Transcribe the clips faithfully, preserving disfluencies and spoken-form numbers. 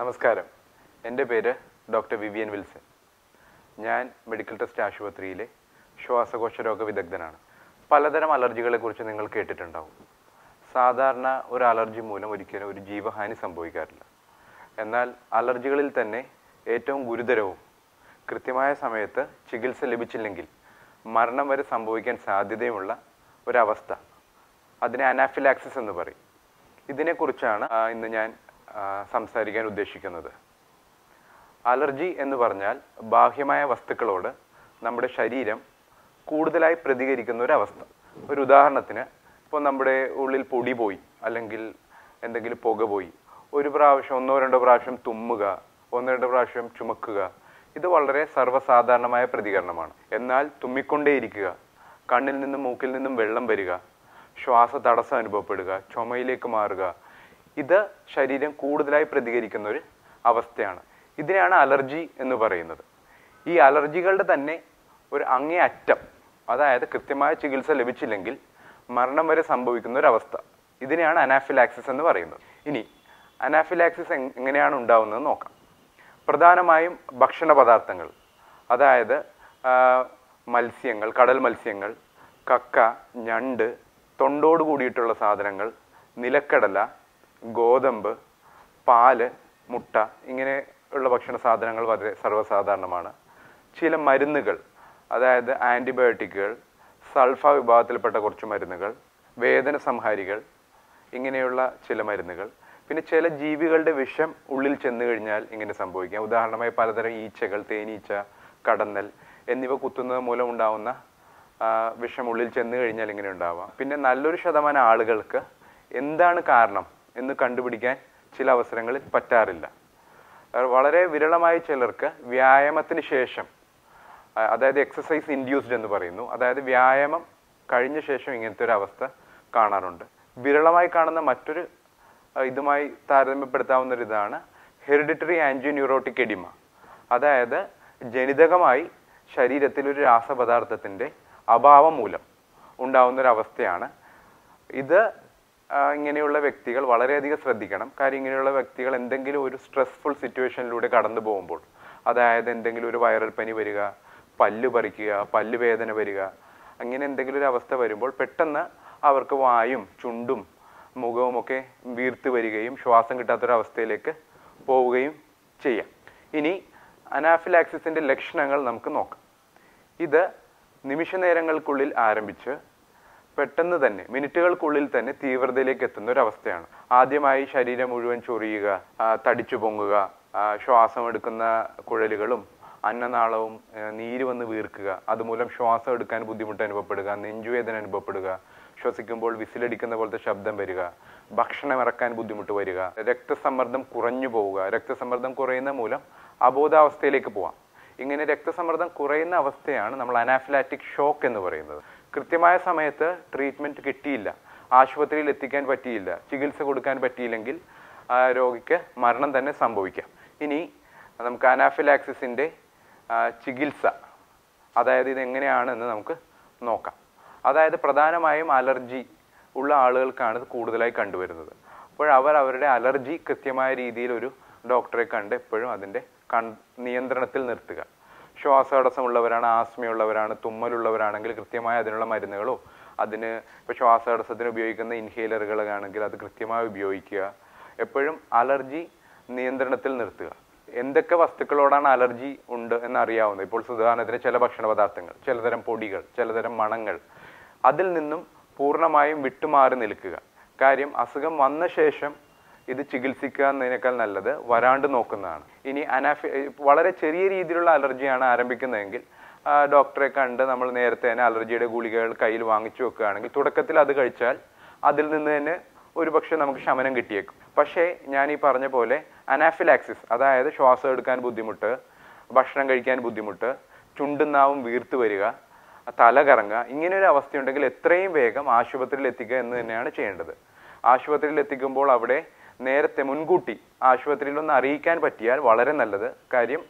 നമസ്കാരം. എൻ്റെ പേര് ഡോക്ടർ വിവിയൻ വിൽസൺ. ഞാൻ മെഡിക്കൽ ടെസ്റ്റ് ആശുപത്രിയിലെ ശ്വാസകോശ രോഗ വിദഗ്ധനാണ്. പലതരം അലർജികളെക്കുറിച്ച് നിങ്ങൾ കേട്ടിട്ടുണ്ടാവും. സാധാരണ ഒരു അലർജി മൂലം ഒരിക്കലും ഒരു ജീവഹാനി സംഭവിക്കാറില്ല. എന്നാൽ അലർജികളിൽ തന്നെ ഏറ്റവും ഗുരുതരവും കൃത്യമായ സമയത്ത് ചികിത്സ ലഭിച്ചില്ലെങ്കിൽ മരണം വരെ സംഭവിക്കാൻ സാധ്യതയുള്ള ഒരവസ്ഥ, അതിനെ അനാഫിലാക്സിസ് എന്ന് പറയും. ഇതിനെക്കുറിച്ചാണ് ഇന്ന് ഞാൻ സംസാരിക്കാൻ ഉദ്ദേശിക്കുന്നത്. അലർജി എന്ന് പറഞ്ഞാൽ ബാഹ്യമായ വസ്തുക്കളോട് നമ്മുടെ ശരീരം കൂടുതലായി പ്രതികരിക്കുന്ന ഒരവസ്ഥ. ഒരു ഉദാഹരണത്തിന്, ഇപ്പോൾ നമ്മുടെ ഉള്ളിൽ പൊടി പോയി അല്ലെങ്കിൽ എന്തെങ്കിലും പുക പോയി, ഒരു പ്രാവശ്യം ഒന്നോ രണ്ടോ പ്രാവശ്യം തുമ്മുക, ഒന്നോ രണ്ടോ പ്രാവശ്യം ചുമക്കുക, ഇത് വളരെ സർവ്വസാധാരണമായ പ്രതികരണമാണ്. എന്നാൽ തുമ്മിക്കൊണ്ടേയിരിക്കുക, കണ്ണിൽ നിന്നും മൂക്കിൽ നിന്നും വെള്ളം വരിക, ശ്വാസ തടസ്സം അനുഭവപ്പെടുക, ചുമയിലേക്ക് മാറുക, ഇത് ശരീരം കൂടുതലായി പ്രതികരിക്കുന്ന ഒരു അവസ്ഥയാണ്. ഇതിനെയാണ് അലർജി എന്ന് പറയുന്നത്. ഈ അലർജികളുടെ തന്നെ ഒരു അങ്ങേയറ്റം, അതായത് കൃത്യമായ ചികിത്സ ലഭിച്ചില്ലെങ്കിൽ മരണം വരെ സംഭവിക്കുന്ന ഒരവസ്ഥ, ഇതിനെയാണ് അനാഫിലാക്സിസ് എന്ന് പറയുന്നത്. ഇനി അനാഫിലാക്സിസ് എങ്ങനെയാണ് ഉണ്ടാവുന്നത് നോക്കാം. പ്രധാനമായും ഭക്ഷണ പദാർത്ഥങ്ങൾ, അതായത് മത്സ്യങ്ങൾ, കടൽ മത്സ്യങ്ങൾ, കക്ക, ഞണ്ട്, തൊണ്ടോട് കൂടിയിട്ടുള്ള സാധനങ്ങൾ, നിലക്കടല, ഗോതമ്പ്, പാല്, മുട്ട, ഇങ്ങനെയുള്ള ഭക്ഷണ സാധനങ്ങൾ വളരെ സർവ്വസാധാരണമാണ്. ചില മരുന്നുകൾ, അതായത് ആൻറ്റിബയോട്ടിക്കുകൾ, സൾഫ വിഭാഗത്തിൽപ്പെട്ട കുറച്ച് മരുന്നുകൾ, വേദന സംഹാരികൾ, ഇങ്ങനെയുള്ള ചില മരുന്നുകൾ. പിന്നെ ചില ജീവികളുടെ വിഷം ഉള്ളിൽ ചെന്നു കഴിഞ്ഞാൽ ഇങ്ങനെ സംഭവിക്കാം. ഉദാഹരണമായി പലതരം ഈച്ചകൾ, തേനീച്ച, കടന്നൽ എന്നിവ കുത്തുന്നത് മൂലം ഉണ്ടാവുന്ന വിഷം ഉള്ളിൽ ചെന്നു കഴിഞ്ഞാൽ ഇങ്ങനെ ഉണ്ടാവാം. പിന്നെ നല്ലൊരു ശതമാനം ആളുകൾക്ക് എന്താണ് കാരണം എന്ന് കണ്ടുപിടിക്കാൻ ചില അവസരങ്ങളിൽ പറ്റാറില്ല. വളരെ വിരളമായി ചിലർക്ക് വ്യായാമത്തിന് ശേഷം, അതായത് എക്സസൈസ് ഇൻഡ്യൂസ്ഡ് എന്ന് പറയുന്നു, അതായത് വ്യായാമം കഴിഞ്ഞ ശേഷം ഇങ്ങനത്തെ ഒരു അവസ്ഥ കാണാറുണ്ട്. വിരളമായി കാണുന്ന മറ്റൊരു ഇതുമായി താരതമ്യപ്പെടുത്താവുന്നൊരിതാണ് ഹെറിഡിറ്ററി ആൻജിയോന്യൂറോട്ടിക് എഡിമ, അതായത് ജനിതകമായി ശരീരത്തിലൊരു രാസപദാർത്ഥത്തിൻ്റെ അഭാവം മൂലം ഉണ്ടാവുന്നൊരവസ്ഥയാണ് ഇത്. ഇങ്ങനെയുള്ള വ്യക്തികൾ വളരെയധികം ശ്രദ്ധിക്കണം. കാര്യം ഇങ്ങനെയുള്ള വ്യക്തികൾ എന്തെങ്കിലും ഒരു സ്ട്രെസ്ഫുൾ സിറ്റുവേഷനിലൂടെ കടന്നു പോകുമ്പോൾ, അതായത് എന്തെങ്കിലും ഒരു വൈറൽ പനി വരിക, പല്ല് പറിക്കുക, പല്ലുവേദന വരിക, അങ്ങനെ എന്തെങ്കിലും ഒരു അവസ്ഥ വരുമ്പോൾ പെട്ടെന്ന് അവർക്ക് വായും ചുണ്ടും മുഖവുമൊക്കെ വീർത്ത് വരികയും ശ്വാസം കിട്ടാത്തൊരവസ്ഥയിലേക്ക് പോവുകയും ചെയ്യാം. ഇനി അനാഫിലാക്സിസിൻ്റെ ലക്ഷണങ്ങൾ നമുക്ക് നോക്കാം. ഇത് നിമിഷ നേരങ്ങൾക്കുള്ളിൽ ആരംഭിച്ച് പെട്ടെന്ന് തന്നെ മിനിറ്റുകൾക്കുള്ളിൽ തന്നെ തീവ്രതയിലേക്ക് എത്തുന്ന ഒരവസ്ഥയാണ്. ആദ്യമായി ശരീരം മുഴുവൻ ചൊറിയുക, തടിച്ചു പൊങ്ങുക, ശ്വാസം എടുക്കുന്ന കുഴലുകളും അന്നനാളവും നീര് വന്ന് വീർക്കുക, അതുമൂലം ശ്വാസം എടുക്കാൻ ബുദ്ധിമുട്ട് അനുഭവപ്പെടുക, നെഞ്ചുവേദന അനുഭവപ്പെടുക, ശ്വസിക്കുമ്പോൾ വിസിലടിക്കുന്ന പോലത്തെ ശബ്ദം വരിക, ഭക്ഷണം ഇറക്കാൻ ബുദ്ധിമുട്ട് വരിക, രക്തസമ്മർദ്ദം കുറഞ്ഞു പോവുക, രക്തസമ്മർദ്ദം കുറയുന്ന മൂലം അബോധാവസ്ഥയിലേക്ക് പോവാം. ഇങ്ങനെ രക്തസമ്മർദ്ദം കുറയുന്ന അവസ്ഥയാണ് നമ്മൾ അനാഫിലാറ്റിക് ഷോക്ക് എന്ന് പറയുന്നത്. കൃത്യമായ സമയത്ത് ട്രീറ്റ്മെൻറ്റ് കിട്ടിയില്ല, ആശുപത്രിയിൽ എത്തിക്കാൻ പറ്റിയില്ല, ചികിത്സ കൊടുക്കാൻ പറ്റിയില്ലെങ്കിൽ രോഗിക്ക് മരണം തന്നെ സംഭവിക്കാം. ഇനി നമുക്ക് അനാഫിലാക്സിസിൻ്റെ ചികിത്സ, അതായത് ഇതെങ്ങനെയാണെന്ന് നമുക്ക് നോക്കാം. അതായത് പ്രധാനമായും അലർജി ഉള്ള ആളുകൾക്കാണ് ഇത് കൂടുതലായി കണ്ടുവരുന്നത്. അപ്പോൾ അവർ അവരുടെ അലർജി കൃത്യമായ രീതിയിൽ ഒരു ഡോക്ടറെ കണ്ട് എപ്പോഴും അതിൻ്റെ കൺ നിയന്ത്രണത്തിൽ നിർത്തുക. ശ്വാസതടസ്സമുള്ളവരാണ്, ആസ്മയുള്ളവരാണ്, തുമ്മലുള്ളവരാണെങ്കിൽ കൃത്യമായ അതിനുള്ള മരുന്നുകളോ, അതിന് ഇപ്പോൾ ശ്വാസതടസ്സത്തിന് ഉപയോഗിക്കുന്ന ഇൻഹേലറുകളാണെങ്കിൽ അത് കൃത്യമായി ഉപയോഗിക്കുക. എപ്പോഴും അലർജി നിയന്ത്രണത്തിൽ നിർത്തുക. എന്തൊക്കെ വസ്തുക്കളോടാണ് അലർജി ഉണ്ട് എന്നറിയാവുന്നത്, ഇപ്പോൾ ഉദാഹരണത്തിന് ചില ഭക്ഷണ പദാർത്ഥങ്ങൾ, ചിലതരം പൊടികൾ, ചിലതരം മണങ്ങൾ, അതിൽ നിന്നും പൂർണ്ണമായും വിട്ടുമാറി നിൽക്കുക. കാര്യം അസുഖം വന്ന ശേഷം ഇത് ചികിത്സിക്കുക എന്നതിനേക്കാൾ നല്ലത് വരാണ്ട് നോക്കുന്നതാണ്. ഇനി അനാഫി വളരെ ചെറിയ രീതിയിലുള്ള അലർജിയാണ് ആരംഭിക്കുന്നതെങ്കിൽ ഡോക്ടറെ കണ്ട് നമ്മൾ നേരത്തെ തന്നെ അലർജിയുടെ ഗുളികകൾ കയ്യിൽ വാങ്ങിച്ചു വെക്കുകയാണെങ്കിൽ തുടക്കത്തിൽ അത് കഴിച്ചാൽ അതിൽ നിന്ന് തന്നെ ഒരു പക്ഷേ നമുക്ക് ശമനം കിട്ടിയേക്കും. പക്ഷേ ഞാൻ ഈ പറഞ്ഞ പോലെ അനാഫിലാക്സിസ്, അതായത് ശ്വാസം എടുക്കാൻ ബുദ്ധിമുട്ട്, ഭക്ഷണം കഴിക്കാൻ ബുദ്ധിമുട്ട്, ചുണ്ടുനാവും വീർത്ത് വരിക, തലകറങ്ങുക, ഇങ്ങനെയൊരു അവസ്ഥയുണ്ടെങ്കിൽ എത്രയും വേഗം ആശുപത്രിയിൽ എത്തിക്കുക എന്ന് തന്നെയാണ് ചെയ്യേണ്ടത്. ആശുപത്രിയിൽ എത്തിക്കുമ്പോൾ അവിടെ നേരത്തെ മുൻകൂട്ടി ആശുപത്രിയിലൊന്ന് അറിയിക്കാൻ പറ്റിയാൽ വളരെ നല്ലത്. കാര്യം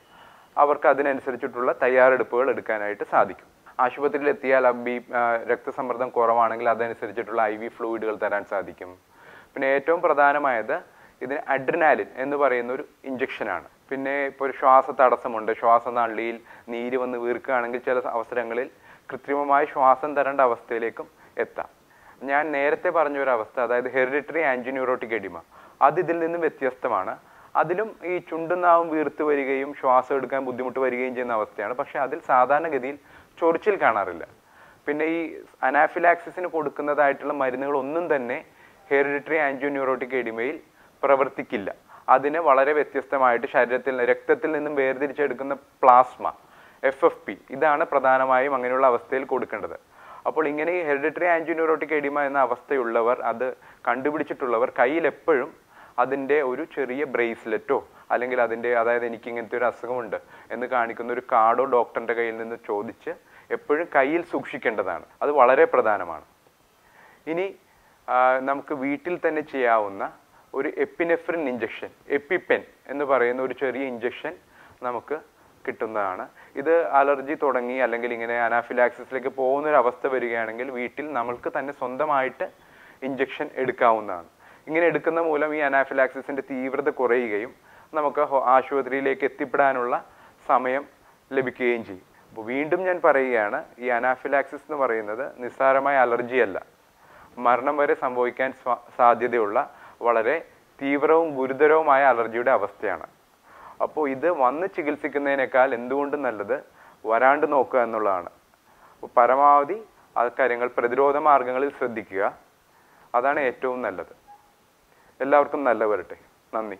അവർക്ക് അതിനനുസരിച്ചിട്ടുള്ള തയ്യാറെടുപ്പുകൾ എടുക്കാനായിട്ട് സാധിക്കും. ആശുപത്രിയിൽ എത്തിയാൽ ബി രക്തസമ്മർദ്ദം കുറവാണെങ്കിൽ അതനുസരിച്ചിട്ടുള്ള ഐ വി ഫ്ലൂയിഡുകൾ തരാൻ സാധിക്കും. പിന്നെ ഏറ്റവും പ്രധാനമായത് ഇതിന് അഡ്രിനാലിൻ എന്ന് പറയുന്ന ഒരു ഇഞ്ചക്ഷനാണ്. പിന്നെ ഇപ്പോൾ ഒരു ശ്വാസ തടസ്സമുണ്ട്, ശ്വാസനാളിയിൽ നീര് വന്ന് വീർക്കുകയാണെങ്കിൽ ചില അവസരങ്ങളിൽ കൃത്രിമമായി ശ്വാസം തരേണ്ട അവസ്ഥയിലേക്കും എത്താം. ഞാൻ നേരത്തെ പറഞ്ഞൊരവസ്ഥ, അതായത് ഹെറിഡിറ്ററി ആൻജിന്യൂറോട്ടിക് എഡിമ, അത് ഇതിൽ നിന്നും വ്യത്യസ്തമാണ്. അതിലും ഈ ചുണ്ടുനാവും വീർത്ത് വരികയും ശ്വാസം എടുക്കാൻ ബുദ്ധിമുട്ട് വരികയും ചെയ്യുന്ന അവസ്ഥയാണ്. പക്ഷേ അതിൽ സാധാരണഗതിയിൽ ചൊറിച്ചിൽ കാണാറില്ല. പിന്നെ ഈ അനാഫിലാക്സിസിന് കൊടുക്കുന്നതായിട്ടുള്ള മരുന്നുകളൊന്നും തന്നെ ഹെറിഡിറ്ററി ആൻജിന്യൂറോട്ടിക് എഡിമയിൽ പ്രവർത്തിക്കില്ല. അതിന് വളരെ വ്യത്യസ്തമായിട്ട് ശരീരത്തിൽ രക്തത്തിൽ നിന്നും വേർതിരിച്ചെടുക്കുന്ന പ്ലാസ്മ, എഫ് എഫ് പി, ഇതാണ് പ്രധാനമായും അങ്ങനെയുള്ള അവസ്ഥയിൽ കൊടുക്കേണ്ടത്. അപ്പോൾ ഇങ്ങനെ ഈ ഹെറിഡിറ്ററി ആൻജിന്യൂറോട്ടിക് എഡിമ എന്ന അവസ്ഥയുള്ളവർ, അത് കണ്ടുപിടിച്ചിട്ടുള്ളവർ കയ്യിൽ എപ്പോഴും അതിൻ്റെ ഒരു ചെറിയ ബ്രേസ്ലെറ്റോ അല്ലെങ്കിൽ അതിൻ്റെ, അതായത് എനിക്ക് ഇങ്ങനത്തെ ഒരു അസുഖമുണ്ട് എന്ന് കാണിക്കുന്ന ഒരു കാർഡോ ഡോക്ടറിൻ്റെ കയ്യിൽ നിന്ന് ചോദിച്ച് എപ്പോഴും കയ്യിൽ സൂക്ഷിക്കേണ്ടതാണ്. അത് വളരെ പ്രധാനമാണ്. ഇനി നമുക്ക് വീട്ടിൽ തന്നെ ചെയ്യാവുന്ന ഒരു എപ്പിനെഫ്രിൻ ഇഞ്ചക്ഷൻ, എപ്പിപ്പെൻ എന്ന് പറയുന്ന ഒരു ചെറിയ ഇഞ്ചക്ഷൻ നമുക്ക് കിട്ടുന്നതാണ്. ഇത് അലർജി തുടങ്ങി അല്ലെങ്കിൽ ഇങ്ങനെ അനാഫിലാക്സിസിലേക്ക് പോകുന്നൊരവസ്ഥ വരികയാണെങ്കിൽ വീട്ടിൽ നമ്മൾക്ക് തന്നെ സ്വന്തമായിട്ട് ഇഞ്ചക്ഷൻ എടുക്കാവുന്നതാണ്. ഇങ്ങനെ എടുക്കുന്ന മൂലം ഈ അനാഫിലാക്സിസിൻ്റെ തീവ്രത കുറയുകയും നമുക്ക് ആശുപത്രിയിലേക്ക് എത്തിപ്പെടാനുള്ള സമയം ലഭിക്കുകയും ചെയ്യും. അപ്പോൾ വീണ്ടും ഞാൻ പറയുകയാണ്, ഈ അനാഫിലാക്സിസ് എന്ന് പറയുന്നത് നിസ്സാരമായ അലർജിയല്ല, മരണം വരെ സംഭവിക്കാൻ സാധ്യതയുള്ള വളരെ തീവ്രവും ഗുരുതരവുമായ അലർജിയുടെ അവസ്ഥയാണ്. അപ്പോൾ ഇത് വന്ന് ചികിത്സിക്കുന്നതിനേക്കാൾ എന്തുകൊണ്ടും നല്ലത് വരാണ്ട് നോക്കുക എന്നുള്ളതാണ്. പരമാവധി ആൾക്കാര്യങ്ങൾ പ്രതിരോധ മാർഗങ്ങളിൽ ശ്രദ്ധിക്കുക, അതാണ് ഏറ്റവും നല്ലത്. എല്ലാവർക്കും നല്ല വരട്ടെ. നന്ദി.